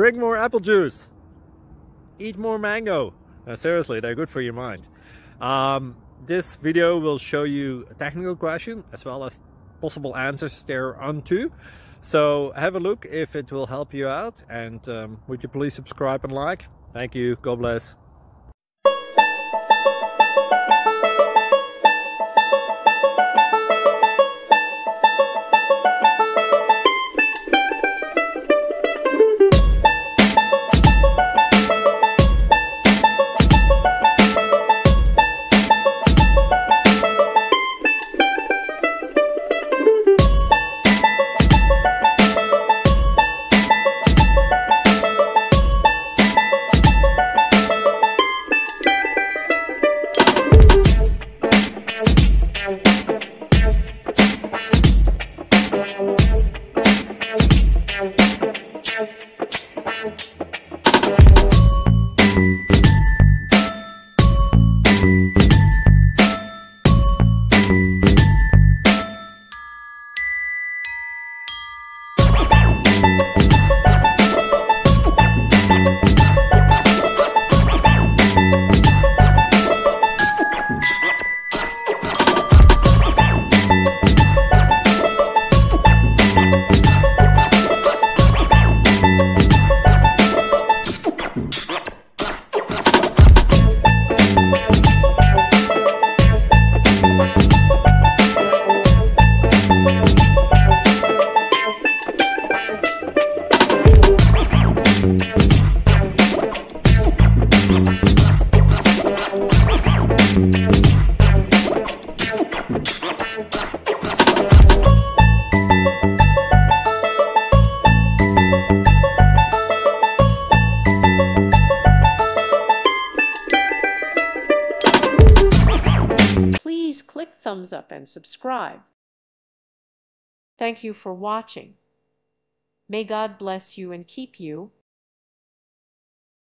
Drink more apple juice. Eat more mango. No, seriously, they're good for your mind. This video will show you a technical question as well as possible answers thereunto. So have a look if it will help you out, and would you please subscribe and like. Thank you. God bless. Please click thumbs up and subscribe. Thank you for watching. May God bless you and keep you.